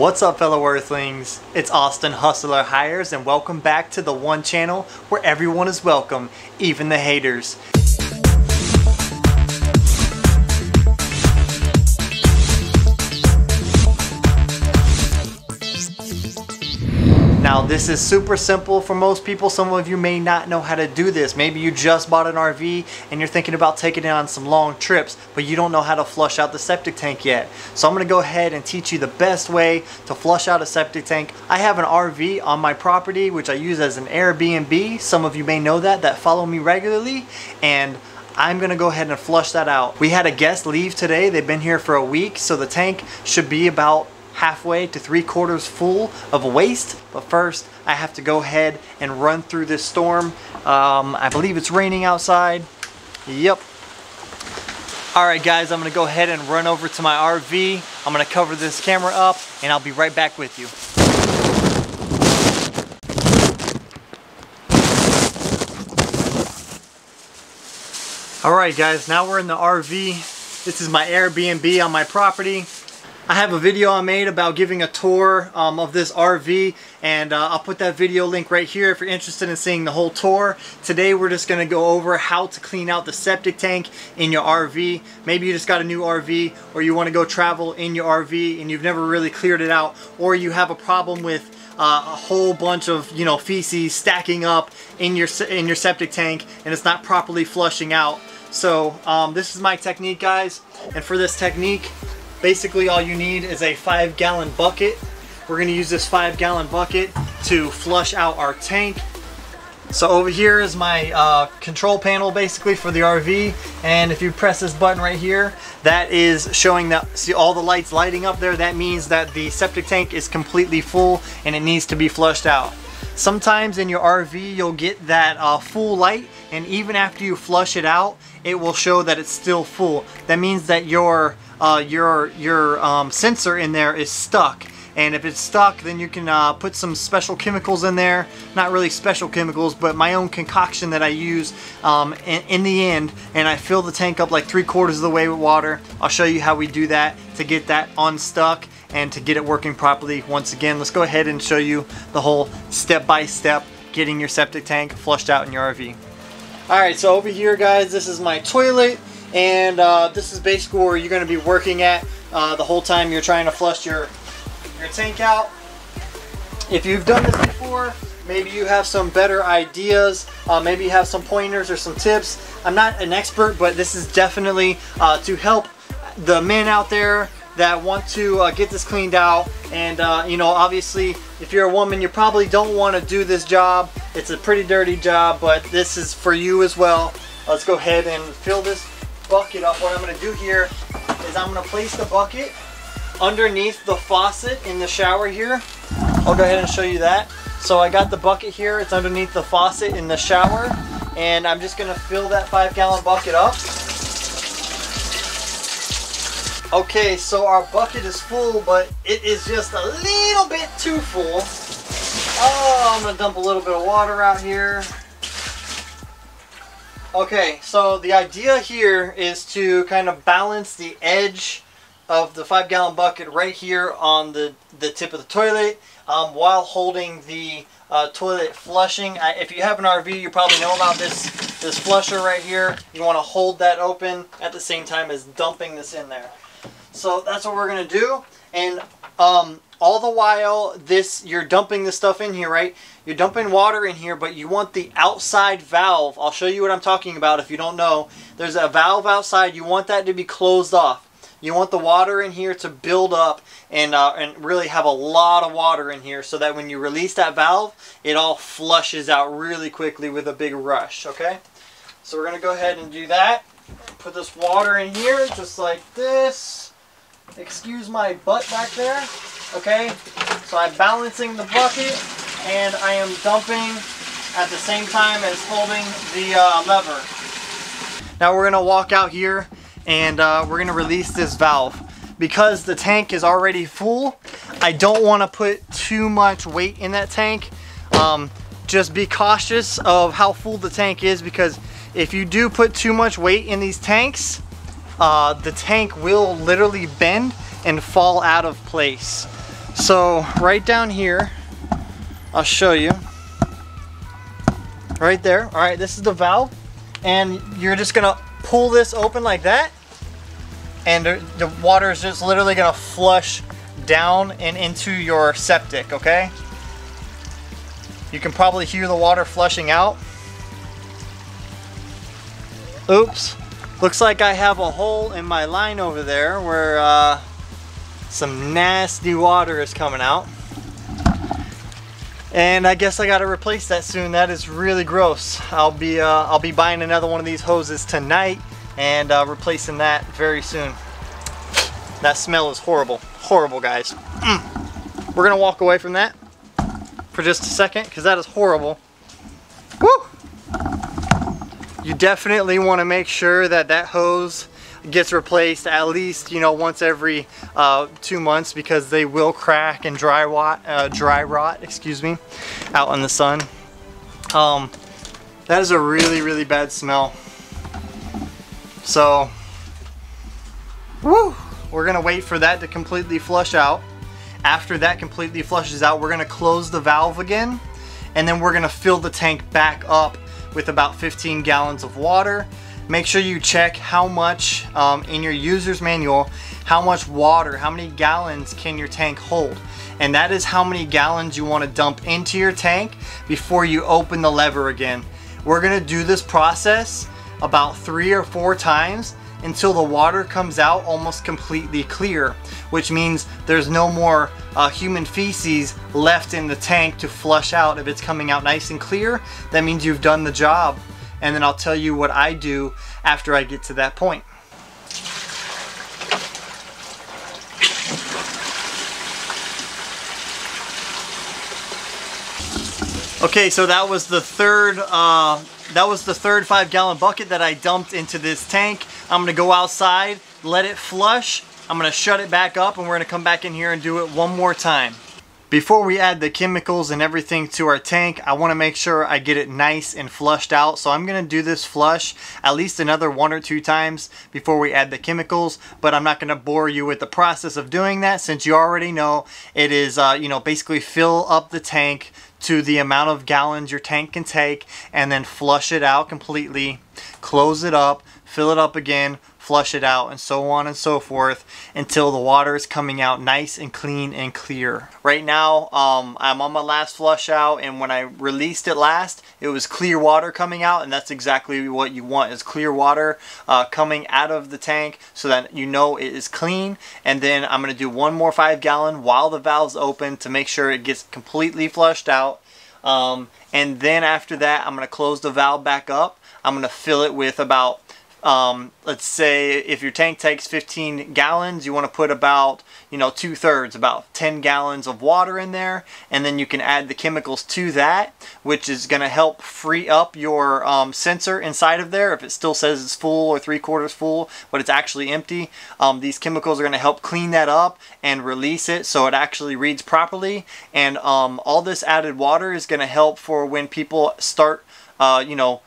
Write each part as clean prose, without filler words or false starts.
What's up, fellow Earthlings? It's Austin Hustler Hires, and welcome back to the one channel where everyone is welcome, even the haters. Now, this is super simple for most people. Some of you may not know how to do this. Maybe you just bought an RV and you're thinking about taking it on some long trips, but you don't know how to flush out the septic tank yet. So I'm gonna go ahead and teach you the best way to flush out a septic tank. I have an RV on my property, which I use as an Airbnb. Some of you may know that follow me regularly, and I'm gonna go ahead and flush that out. We had a guest leave today. They've been here for a week, so the tank should be about halfway to 3/4 full of waste. But first, I have to go ahead and run through this storm. I believe it's raining outside. Yep. All right, guys, I'm gonna go ahead and run over to my RV. I'm gonna cover this camera up and I'll be right back with you. All right, guys, now we're in the RV. This is my Airbnb on my property. I have a video I made about giving a tour of this RV, and I'll put that video link right here if you're interested in seeing the whole tour. Today we're just going to go over how to clean out the septic tank in your RV. Maybe you just got a new RV, or you want to go travel in your RV and you've never really cleared it out, or you have a problem with a whole bunch of feces stacking up in your septic tank and it's not properly flushing out. So this is my technique, guys, and for this technique, basically all you need is a 5-gallon bucket. We're gonna use this 5-gallon bucket to flush out our tank. So over here is my control panel basically for the RV. And if you press this button right here, that is showing that, see all the lights lighting up there? That means that the septic tank is completely full and it needs to be flushed out. Sometimes in your RV, you'll get that full light, and even after you flush it out, it will show that it's still full. That means that your sensor in there is stuck, and if it's stuck, then you can put some special chemicals in there. Not really special chemicals, but my own concoction that I use in the end, and I fill the tank up like 3/4 of the way with water. I'll show you how we do that to get that unstuck and to get it working properly. Once again, let's go ahead and show you the whole step-by-step getting your septic tank flushed out in your RV. All right, so over here, guys, this is my toilet, and this is basically where you're gonna be working at the whole time you're trying to flush your tank out. If you've done this before, maybe you have some better ideas, maybe you have some pointers or some tips. I'm not an expert, but this is definitely to help the men out there that want to get this cleaned out. And obviously, if you're a woman, you probably don't want to do this job. It's a pretty dirty job, but this is for you as well. Let's go ahead and fill this bucket up. What I'm going to do here is I'm going to place the bucket underneath the faucet in the shower here. I'll go ahead and show you that. So I got the bucket here, it's underneath the faucet in the shower, and I'm just going to fill that 5-gallon bucket up. Okay, so our bucket is full, but it is just a little bit too full. Oh, I'm gonna dump a little bit of water out here. Okay, so the idea here is to kind of balance the edge of the 5-gallon bucket right here on the tip of the toilet, while holding the toilet flushing. If you have an RV, you probably know about this flusher right here. You wanna hold that open at the same time as dumping this in there. So that's what we're gonna do, and all the while you're dumping this stuff in here, right? You're dumping water in here, but you want the outside valve. I'll show you what I'm talking about if you don't know. There's a valve outside, you want that to be closed off. You want the water in here to build up and really have a lot of water in here so that when you release that valve, it all flushes out really quickly with a big rush, okay? So we're gonna go ahead and do that. Put this water in here just like this. Excuse my butt back there. Okay, so I'm balancing the bucket and I am dumping at the same time as holding the lever. Now we're gonna walk out here and we're gonna release this valve. Because the tank is already full, I don't want to put too much weight in that tank. Just be cautious of how full the tank is, because if you do put too much weight in these tanks, the tank will literally bend and fall out of place. So right down here, I'll show you. Right there. All right, this is the valve, and you're just gonna pull this open like that, and the water is just literally gonna flush down and into your septic, okay? You can probably hear the water flushing out. Oops, looks like I have a hole in my line over there where some nasty water is coming out. And I guess I gotta replace that soon. That is really gross. I'll be buying another one of these hoses tonight and replacing that very soon. That smell is horrible. Horrible, guys. We're gonna walk away from that for just a second because that is horrible. Woo! You definitely want to make sure that that hose gets replaced at least, you know, once every 2 months, because they will crack and dry rot, excuse me, out in the sun. That is a really, really bad smell. So, woo, we're gonna wait for that to completely flush out. After that completely flushes out, we're gonna close the valve again, and then we're gonna fill the tank back up with about 15 gallons of water. Make sure you check how much, in your user's manual, how much water, how many gallons can your tank hold. And that is how many gallons you want to dump into your tank before you open the lever again. We're going to do this process about 3 or 4 times until the water comes out almost completely clear, which means there's no more human feces left in the tank to flush out. If it's coming out nice and clear, that means you've done the job. And then I'll tell you what I do after I get to that point. Okay, so that was the third 5-gallon bucket that I dumped into this tank. I'm gonna go outside, let it flush, I'm gonna shut it back up, and we're gonna come back in here and do it one more time. Before we add the chemicals and everything to our tank, I want to make sure I get it nice and flushed out. So I'm going to do this flush at least another 1 or 2 times before we add the chemicals, but I'm not going to bore you with the process of doing that, since you already know it is, you know, basically fill up the tank to the amount of gallons your tank can take and then flush it out completely, close it up, fill it up again, flush it out, and so on and so forth until the water is coming out nice and clean and clear. Right now, I'm on my last flush out, and when I released it last, it was clear water coming out, and that's exactly what you want, is clear water coming out of the tank so that you know it is clean. And then I'm gonna do one more 5-gallon while the valve's open to make sure it gets completely flushed out. And then after that, I'm gonna close the valve back up. I'm gonna fill it with about let's say if your tank takes 15 gallons, you want to put about, you know, 2/3, about 10 gallons of water in there, and then you can add the chemicals to that, which is going to help free up your sensor inside of there. If it still says it's full or 3/4 full, but it's actually empty, these chemicals are going to help clean that up and release it so it actually reads properly. And all this added water is going to help for when people start, you know,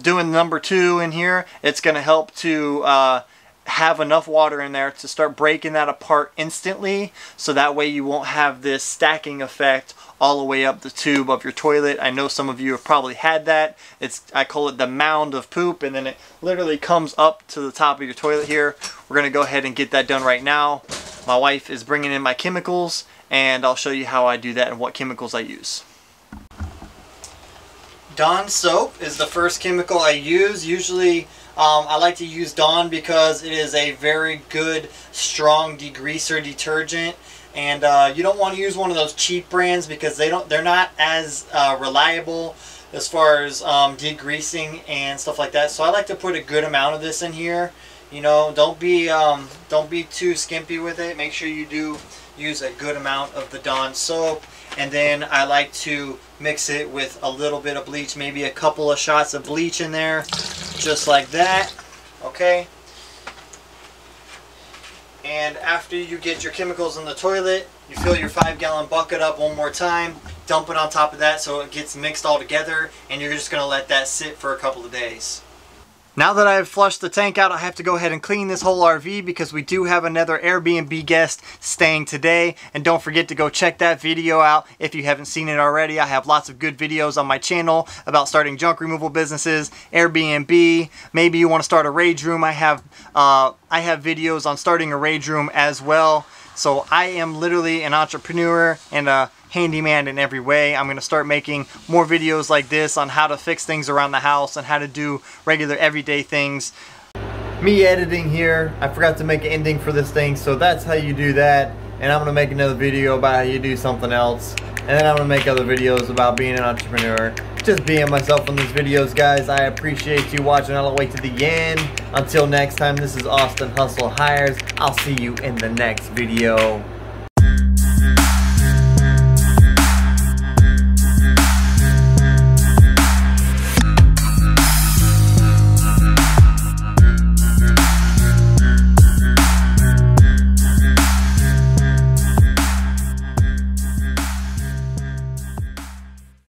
doing number 2 in here. It's going to help to have enough water in there to start breaking that apart instantly, so that way you won't have this stacking effect all the way up the tube of your toilet. I know some of you have probably had that. It's, I call it the mound of poop, and then it literally comes up to the top of your toilet here. We're going to go ahead and get that done right now. My wife is bringing in my chemicals, and I'll show you how I do that and what chemicals I use. Dawn soap is the first chemical I use. Usually I like to use Dawn because it is a very good, strong degreaser detergent, and you don't want to use one of those cheap brands because they're not as reliable as far as degreasing and stuff like that. So I like to put a good amount of this in here. You know, don't be too skimpy with it. Make sure you do use a good amount of the Dawn soap. And then I like to mix it with a little bit of bleach, maybe a couple of shots of bleach in there, just like that, okay? And after you get your chemicals in the toilet, you fill your 5-gallon bucket up one more time, dump it on top of that so it gets mixed all together, and you're just gonna let that sit for a couple of days. Now that I've flushed the tank out, I have to go ahead and clean this whole RV because we do have another Airbnb guest staying today. And don't forget to go check that video out if you haven't seen it already. I have lots of good videos on my channel about starting junk removal businesses, Airbnb. Maybe you want to start a rage room. I have videos on starting a rage room as well. So I am literally an entrepreneur and a handyman in every way. I'm going to start making more videos like this on how to fix things around the house and how to do regular everyday things. Me editing here, I forgot to make an ending for this thing, so that's how you do that. And I'm going to make another video about how you do something else. And then I'm going to make other videos about being an entrepreneur. Just being myself in these videos, guys. I appreciate you watching all the way to the end. Until next time, this is Austin Hustler Hires. I'll see you in the next video.